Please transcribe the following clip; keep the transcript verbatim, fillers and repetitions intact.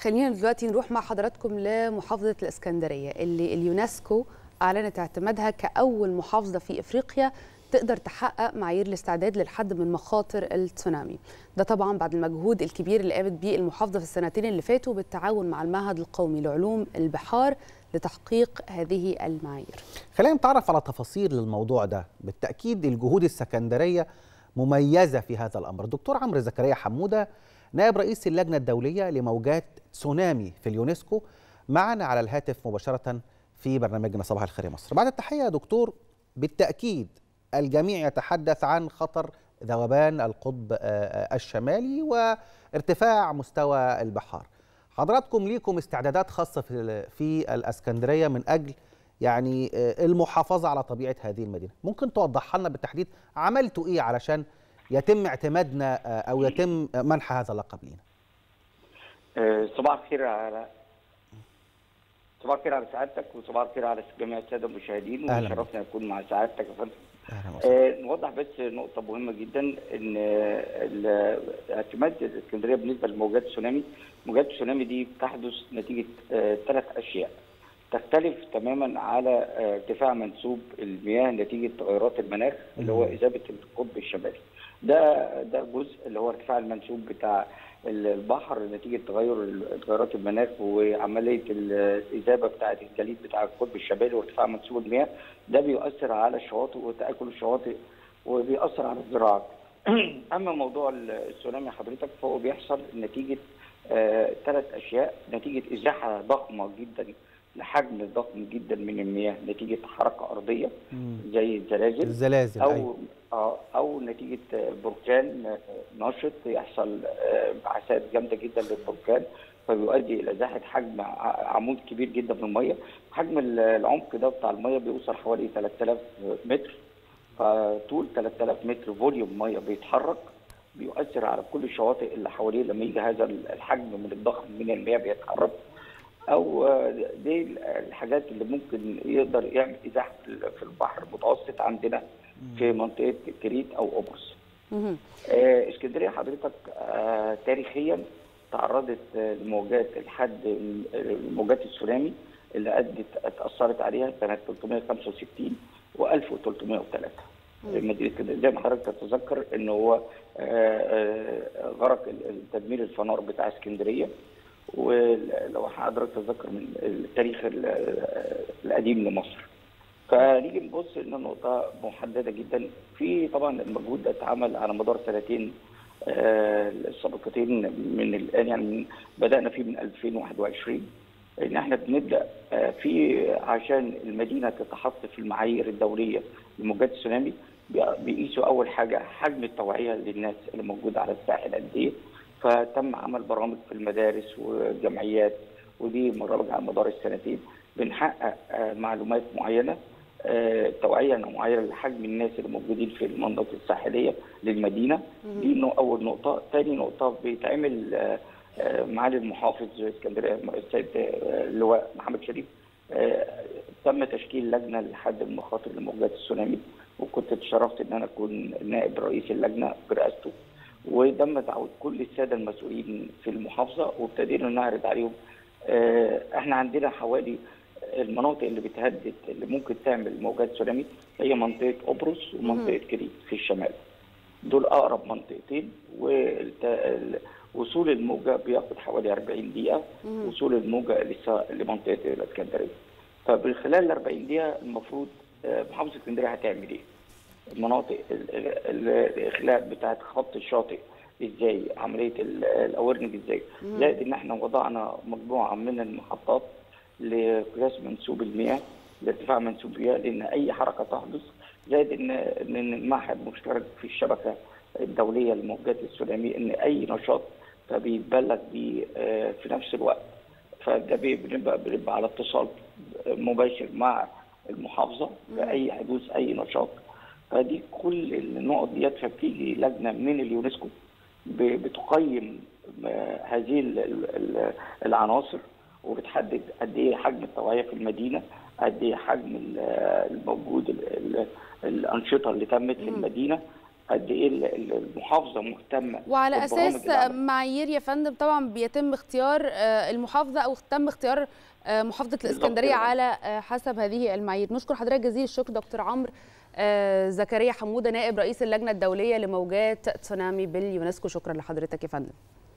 خلينا دلوقتي نروح مع حضراتكم لمحافظة الإسكندرية اللي اليونسكو أعلنت اعتمادها كأول محافظة في إفريقيا تقدر تحقق معايير الاستعداد للحد من مخاطر التسونامي. ده طبعا بعد المجهود الكبير اللي قامت بيه المحافظة في السنتين اللي فاتوا بالتعاون مع المعهد القومي لعلوم البحار لتحقيق هذه المعايير. خلينا نتعرف على تفاصيل الموضوع ده. بالتأكيد الجهود الإسكندرية مميزة في هذا الأمر. دكتور عمرو زكريا حموده نائب رئيس اللجنة الدولية لموجات تسونامي في اليونسكو معنا على الهاتف مباشرة في برنامجنا صباح الخير يا مصر. بعد التحية يا دكتور، بالتأكيد الجميع يتحدث عن خطر ذوبان القطب الشمالي وارتفاع مستوى البحار. حضراتكم ليكم استعدادات خاصة في الإسكندرية من أجل يعني المحافظة على طبيعة هذه المدينة، ممكن توضحها لنا بالتحديد عملتوا إيه علشان يتم اعتمادنا أو يتم منح هذا اللقب لينا؟ صباح الخير على صباح الخير على سعادتك، وصباح الخير على جميع السادة المشاهدين، وشرفنا نكون مع سعادتك يا فندم. آه نوضح بس نقطة مهمة جدا، إن اعتماد الإسكندرية بالنسبة لموجات التسونامي، موجات التسونامي دي بتحدث نتيجة آه ثلاث أشياء تختلف تماما على ارتفاع منسوب المياه نتيجه تغيرات المناخ اللي هو اذابه القطب الشمالي. ده ده جزء اللي هو ارتفاع المنسوب بتاع البحر نتيجه تغير تغيرات المناخ وعمليه الاذابه بتاعه الجليد بتاع القطب الشمالي وارتفاع منسوب المياه، ده بيؤثر على الشواطئ وتاكل الشواطئ وبيؤثر على الزراعه. اما موضوع التسونامي حضرتك فهو بيحصل نتيجه ثلاث اشياء، نتيجه ازاحه ضخمه جدا، حجم ضخم جدا من المياه نتيجه حركه ارضيه زي الزلازل الزلازل او أيوة. آه او نتيجه بركان نشط يحصل انبعاثات جامده جدا للبركان فبيؤدي الى ازاحه حجم عمود كبير جدا من الميه. حجم العمق ده بتاع الميه بيوصل حوالي ثلاثة آلاف متر، فطول ثلاثة آلاف متر فوليوم ميه بيتحرك بيؤثر على كل الشواطئ اللي حواليه لما يجي هذا الحجم من الضخم من المياه بيتحرك. او دي الحاجات اللي ممكن يقدر يعمل ازاحه في البحر المتوسط عندنا في منطقه كريت او قبرص. اسكندريه حضرتك آه تاريخيا تعرضت لموجات الحد موجات التسونامي اللي ادت اتاثرت عليها سنه ثلاثمائة وخمسة وستين وألف وثلاثمائة وثلاثة مدينه اسكندريه. زي ما حضرتك تتذكر ان هو آه غرق تدمير الفنار بتاع اسكندريه، ولو حضرتك تتذكر من التاريخ القديم لمصر. فنيجي نبص ان النقطه محدده جدا. في طبعا المجهود ده اتعمل على مدار سنتين السابقتين من الان، يعني بدانا فيه من ألفين وواحد وعشرين ان احنا بنبدا في عشان المدينه تتحط في المعايير الدوليه لموجات التسونامي. بيقيسوا اول حاجه حجم التوعيه للناس اللي موجوده على الساحل قد ايه، فتم عمل برامج في المدارس والجمعيات، ودي برامج على مدار السنتين بنحقق معلومات معينه توعيه معينه لحجم الناس اللي موجودين في المناطق الساحليه للمدينه. دي اول نقطه. ثاني نقطه بيتعمل معالي المحافظ اسكندريه السيد اللواء محمد شريف تم تشكيل لجنه لحد المخاطر لموجات التسونامي، وكنت اتشرفت ان انا اكون نائب رئيس اللجنه برئاسته، وتم تعود كل الساده المسؤولين في المحافظه وابتدينا نعرض عليهم. احنا عندنا حوالي المناطق اللي بتهدد اللي ممكن تعمل موجات تسونامي هي منطقه قبرص ومنطقه كريت في الشمال، دول اقرب منطقتين. ووصول الموجه بياخد حوالي أربعين دقيقه، وصول الموجه لسه لمنطقه الاسكندريه. فبالخلال ال أربعين دقيقه المفروض محافظه اسكندريه هتعمل ايه؟ المناطق الاخلاء بتاعت خط الشاطئ ازاي، عمليه الاورنج ازاي، زائد ان احنا وضعنا مجموعه من المحطات لقياس منسوب المياه لارتفاع منسوب المياه لان اي حركه تحدث، زائد ان ان المعهد مشترك في الشبكه الدوليه لموجات التسونامي ان اي نشاط فبيتبلغ بيه في نفس الوقت. فده بنبقى بنبقى على اتصال مباشر مع المحافظه باي حدوث اي نشاط. فدي كل النقط ديت فبتيجي لجنه من اليونسكو بتقيم هذه العناصر وبتحدد قد ايه حجم التوعيه في المدينه، قد ايه حجم الموجود الانشطه اللي تمت في المدينه، قد ايه المحافظه مهتمه. وعلى اساس معايير يا فندم طبعا بيتم اختيار المحافظه او تم اختيار محافظه الاسكندريه على حسب هذه المعايير. نشكر حضرتك جزيل الشكر دكتور عمرو زكريا حموده نائب رئيس اللجنه الدوليه لموجات تسونامي باليونسكو، شكرا لحضرتك يا فندم.